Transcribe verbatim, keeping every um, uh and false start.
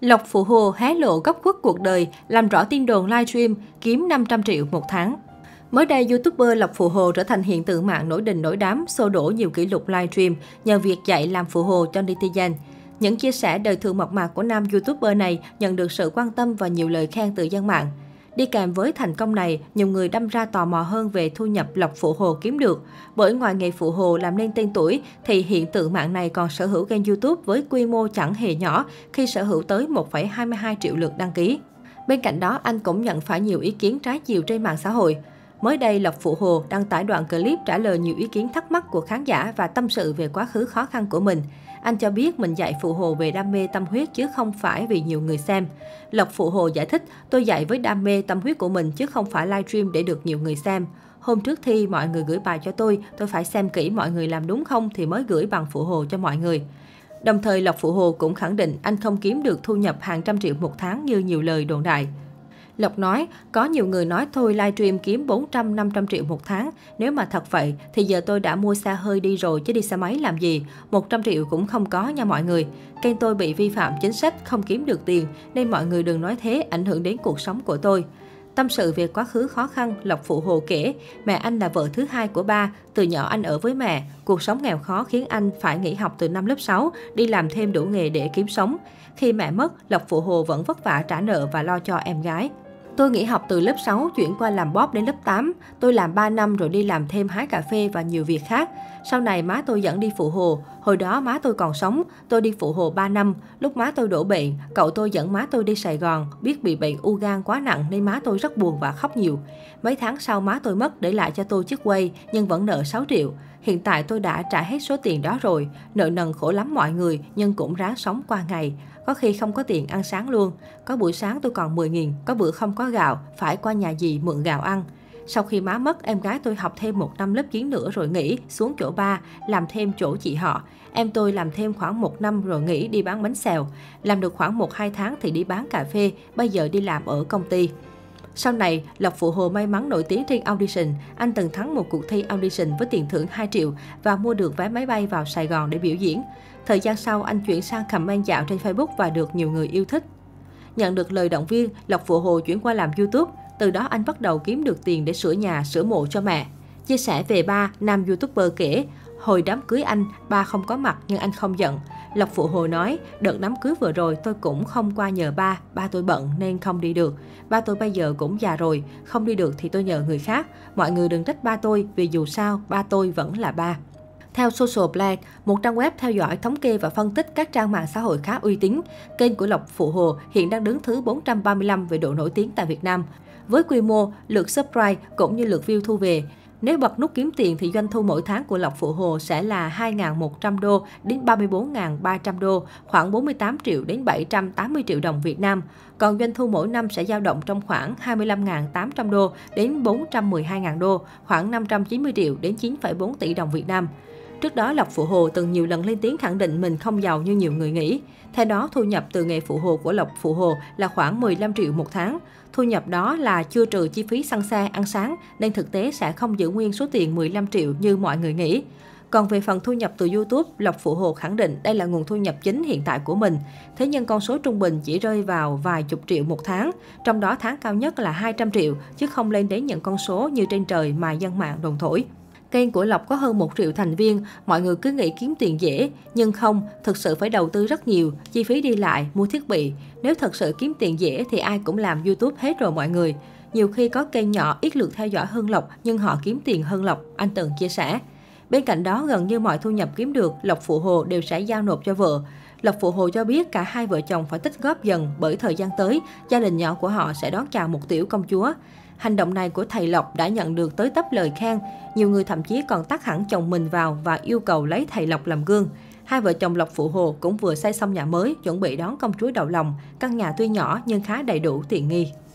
Lộc Phụ Hồ hé lộ góc khuất cuộc đời, làm rõ tin đồn livestream kiếm năm trăm triệu một tháng. Mới đây, YouTuber Lộc Phụ Hồ trở thành hiện tượng mạng nổi đình nổi đám, xô đổ nhiều kỷ lục livestream nhờ việc dạy làm phụ hồ cho netizen. Những chia sẻ đời thường mộc mạc của nam YouTuber này nhận được sự quan tâm và nhiều lời khen từ dân mạng. Đi kèm với thành công này, nhiều người đâm ra tò mò hơn về thu nhập Lộc Phụ Hồ kiếm được. Bởi ngoài nghề phụ hồ làm nên tên tuổi, thì hiện tượng mạng này còn sở hữu kênh YouTube với quy mô chẳng hề nhỏ khi sở hữu tới một phẩy hai mươi hai triệu lượt đăng ký. Bên cạnh đó, anh cũng nhận phải nhiều ý kiến trái chiều trên mạng xã hội. Mới đây, Lộc Phụ Hồ đăng tải đoạn clip trả lời nhiều ý kiến thắc mắc của khán giả và tâm sự về quá khứ khó khăn của mình. Anh cho biết mình dạy phụ hồ về đam mê tâm huyết chứ không phải vì nhiều người xem. Lộc Phụ Hồ giải thích, tôi dạy với đam mê tâm huyết của mình chứ không phải livestream để được nhiều người xem. Hôm trước thi, mọi người gửi bài cho tôi, tôi phải xem kỹ mọi người làm đúng không thì mới gửi bằng phụ hồ cho mọi người. Đồng thời, Lộc Phụ Hồ cũng khẳng định anh không kiếm được thu nhập hàng trăm triệu một tháng như nhiều lời đồn đại. Lộc nói, có nhiều người nói thôi livestream kiếm bốn trăm năm trăm triệu một tháng. Nếu mà thật vậy thì giờ tôi đã mua xe hơi đi rồi chứ đi xe máy làm gì. một trăm triệu cũng không có nha mọi người. Kênh tôi bị vi phạm chính sách không kiếm được tiền nên mọi người đừng nói thế ảnh hưởng đến cuộc sống của tôi. Tâm sự về quá khứ khó khăn, Lộc Phụ Hồ kể, mẹ anh là vợ thứ hai của ba, từ nhỏ anh ở với mẹ. Cuộc sống nghèo khó khiến anh phải nghỉ học từ năm lớp sáu, đi làm thêm đủ nghề để kiếm sống. Khi mẹ mất, Lộc Phụ Hồ vẫn vất vả trả nợ và lo cho em gái. Tôi nghỉ học từ lớp sáu, chuyển qua làm bóp đến lớp tám. Tôi làm ba năm rồi đi làm thêm hái cà phê và nhiều việc khác. Sau này má tôi dẫn đi phụ hồ. Hồi đó má tôi còn sống, tôi đi phụ hồ ba năm. Lúc má tôi đổ bệnh, cậu tôi dẫn má tôi đi Sài Gòn. Biết bị bệnh u gan quá nặng nên má tôi rất buồn và khóc nhiều. Mấy tháng sau má tôi mất để lại cho tôi chiếc quay nhưng vẫn nợ sáu triệu. Hiện tại tôi đã trả hết số tiền đó rồi. Nợ nần khổ lắm mọi người nhưng cũng ráng sống qua ngày. Có khi không có tiền ăn sáng luôn. Có buổi sáng tôi còn mười nghìn, có bữa không có gạo, phải qua nhà dì mượn gạo ăn. Sau khi má mất, em gái tôi học thêm một năm lớp chín nữa rồi nghỉ, xuống chỗ ba, làm thêm chỗ chị họ. Em tôi làm thêm khoảng một năm rồi nghỉ đi bán bánh xèo. Làm được khoảng một hai tháng thì đi bán cà phê, bây giờ đi làm ở công ty. Sau này, Lộc Phụ Hồ may mắn nổi tiếng trên Audition. Anh từng thắng một cuộc thi Audition với tiền thưởng hai triệu và mua được vé máy bay vào Sài Gòn để biểu diễn. Thời gian sau, anh chuyển sang comment dạo trên Facebook và được nhiều người yêu thích. Nhận được lời động viên, Lộc Phụ Hồ chuyển qua làm YouTube. Từ đó anh bắt đầu kiếm được tiền để sửa nhà, sửa mộ cho mẹ. Chia sẻ về ba, nam YouTuber kể, hồi đám cưới anh, ba không có mặt nhưng anh không giận. Lộc Phụ Hồ nói, đợt đám cưới vừa rồi tôi cũng không qua nhờ ba, ba tôi bận nên không đi được. Ba tôi bây giờ cũng già rồi, không đi được thì tôi nhờ người khác. Mọi người đừng trách ba tôi vì dù sao ba tôi vẫn là ba. Theo Social Blade, một trang web theo dõi, thống kê và phân tích các trang mạng xã hội khá uy tín, kênh của Lộc Phụ Hồ hiện đang đứng thứ bốn trăm ba mươi lăm về độ nổi tiếng tại Việt Nam. Với quy mô, lượt subscribe cũng như lượt view thu về, nếu bật nút kiếm tiền thì doanh thu mỗi tháng của Lộc Phụ Hồ sẽ là hai nghìn một trăm đô đến ba mươi bốn nghìn ba trăm đô, khoảng bốn mươi tám triệu đến bảy trăm tám mươi triệu đồng Việt Nam. Còn doanh thu mỗi năm sẽ dao động trong khoảng hai mươi lăm nghìn tám trăm đô đến bốn trăm mười hai nghìn đô, khoảng năm trăm chín mươi triệu đến chín phẩy bốn tỷ đồng Việt Nam. Trước đó, Lộc Phụ Hồ từng nhiều lần lên tiếng khẳng định mình không giàu như nhiều người nghĩ. Theo đó, thu nhập từ nghề phụ hồ của Lộc Phụ Hồ là khoảng mười lăm triệu một tháng. Thu nhập đó là chưa trừ chi phí xăng xe, ăn sáng, nên thực tế sẽ không giữ nguyên số tiền mười lăm triệu như mọi người nghĩ. Còn về phần thu nhập từ YouTube, Lộc Phụ Hồ khẳng định đây là nguồn thu nhập chính hiện tại của mình. Thế nhưng con số trung bình chỉ rơi vào vài chục triệu một tháng, trong đó tháng cao nhất là hai trăm triệu, chứ không lên đến những con số như trên trời mà dân mạng đồn thổi. Kênh của Lộc có hơn một triệu thành viên, mọi người cứ nghĩ kiếm tiền dễ, nhưng không, thực sự phải đầu tư rất nhiều, chi phí đi lại, mua thiết bị. Nếu thật sự kiếm tiền dễ thì ai cũng làm YouTube hết rồi mọi người. Nhiều khi có kênh nhỏ ít lượt theo dõi hơn Lộc, nhưng họ kiếm tiền hơn Lộc, anh từng chia sẻ. Bên cạnh đó, gần như mọi thu nhập kiếm được, Lộc Phụ Hồ đều sẽ giao nộp cho vợ. Lộc Phụ Hồ cho biết cả hai vợ chồng phải tích góp dần bởi thời gian tới, gia đình nhỏ của họ sẽ đón chào một tiểu công chúa. Hành động này của thầy Lộc đã nhận được tới tấp lời khen. Nhiều người thậm chí còn tát hẳn chồng mình vào và yêu cầu lấy thầy Lộc làm gương. Hai vợ chồng Lộc Phụ Hồ cũng vừa xây xong nhà mới, chuẩn bị đón công chúa đầu lòng. Căn nhà tuy nhỏ nhưng khá đầy đủ tiện nghi.